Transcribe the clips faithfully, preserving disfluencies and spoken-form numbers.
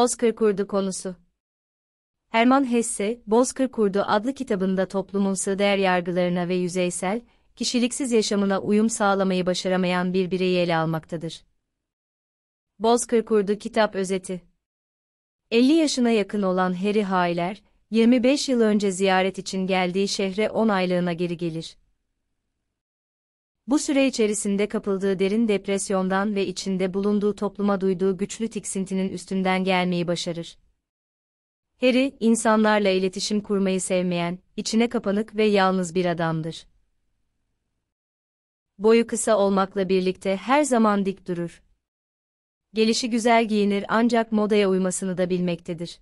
Bozkır Kurdu konusu. Hermann Hesse, Bozkır Kurdu adlı kitabında toplumun sığdayer yargılarına ve yüzeysel, kişiliksiz yaşamına uyum sağlamayı başaramayan bir bireyi ele almaktadır. Bozkır Kurdu kitap özeti. elli yaşına yakın olan Harry Haller, yirmi beş yıl önce ziyaret için geldiği şehre on aylığına geri gelir. Bu süre içerisinde kapıldığı derin depresyondan ve içinde bulunduğu topluma duyduğu güçlü tiksintinin üstünden gelmeyi başarır. Harry, insanlarla iletişim kurmayı sevmeyen, içine kapanık ve yalnız bir adamdır. Boyu kısa olmakla birlikte her zaman dik durur. Gelişigüzel giyinir ancak modaya uymasını da bilmektedir.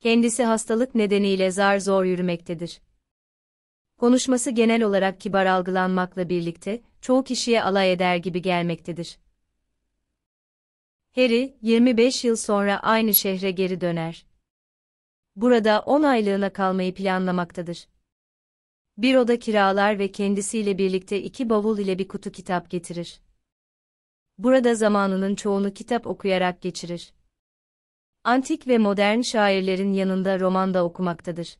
Kendisi hastalık nedeniyle zar zor yürümektedir. Konuşması genel olarak kibar algılanmakla birlikte, çoğu kişiye alay eder gibi gelmektedir. Harry, yirmi beş yıl sonra aynı şehre geri döner. Burada on aylığına kalmayı planlamaktadır. Bir oda kiralar ve kendisiyle birlikte iki bavul ile bir kutu kitap getirir. Burada zamanının çoğunu kitap okuyarak geçirir. Antik ve modern şairlerin yanında roman da okumaktadır.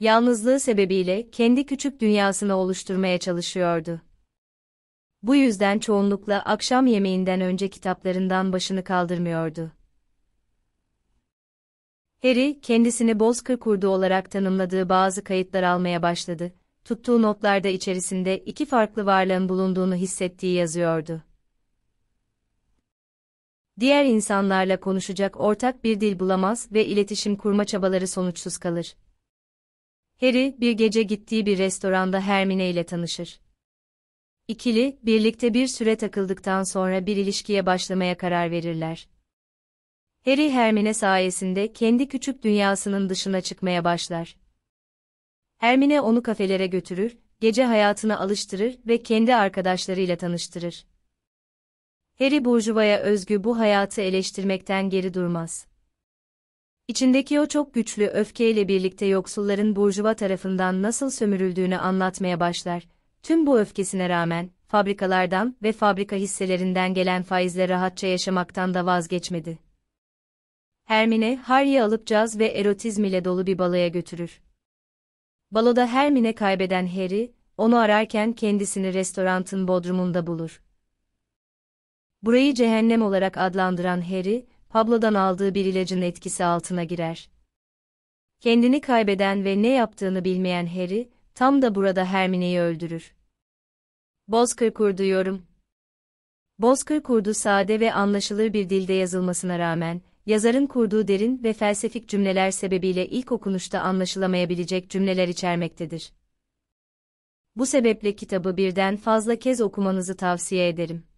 Yalnızlığı sebebiyle kendi küçük dünyasını oluşturmaya çalışıyordu. Bu yüzden çoğunlukla akşam yemeğinden önce kitaplarından başını kaldırmıyordu. Harry, kendisini Bozkır Kurdu olarak tanımladığı bazı kayıtlar almaya başladı. Tuttuğu notlarda içerisinde iki farklı varlığın bulunduğunu hissettiği yazıyordu. Diğer insanlarla konuşacak ortak bir dil bulamaz ve iletişim kurma çabaları sonuçsuz kalır. Harry, bir gece gittiği bir restoranda Hermine ile tanışır. İkili, birlikte bir süre takıldıktan sonra bir ilişkiye başlamaya karar verirler. Harry, Hermine sayesinde kendi küçük dünyasının dışına çıkmaya başlar. Hermine onu kafelere götürür, gece hayatına alıştırır ve kendi arkadaşlarıyla tanıştırır. Harry, burjuvaya özgü bu hayatı eleştirmekten geri durmaz. İçindeki o çok güçlü öfkeyle birlikte yoksulların burjuva tarafından nasıl sömürüldüğünü anlatmaya başlar. Tüm bu öfkesine rağmen, fabrikalardan ve fabrika hisselerinden gelen faizle rahatça yaşamaktan da vazgeçmedi. Hermine, Harry'i alıp caz ve erotizm ile dolu bir baloya götürür. Baloda Hermine kaybeden Harry, onu ararken kendisini restoranın bodrumunda bulur. Burayı cehennem olarak adlandıran Harry, Pablo'dan aldığı bir ilacın etkisi altına girer. Kendini kaybeden ve ne yaptığını bilmeyen Harry, tam da burada Hermine'yi öldürür. Bozkır Kurdu yorum. Bozkır Kurdu sade ve anlaşılır bir dilde yazılmasına rağmen, yazarın kurduğu derin ve felsefik cümleler sebebiyle ilk okunuşta anlaşılamayabilecek cümleler içermektedir. Bu sebeple kitabı birden fazla kez okumanızı tavsiye ederim.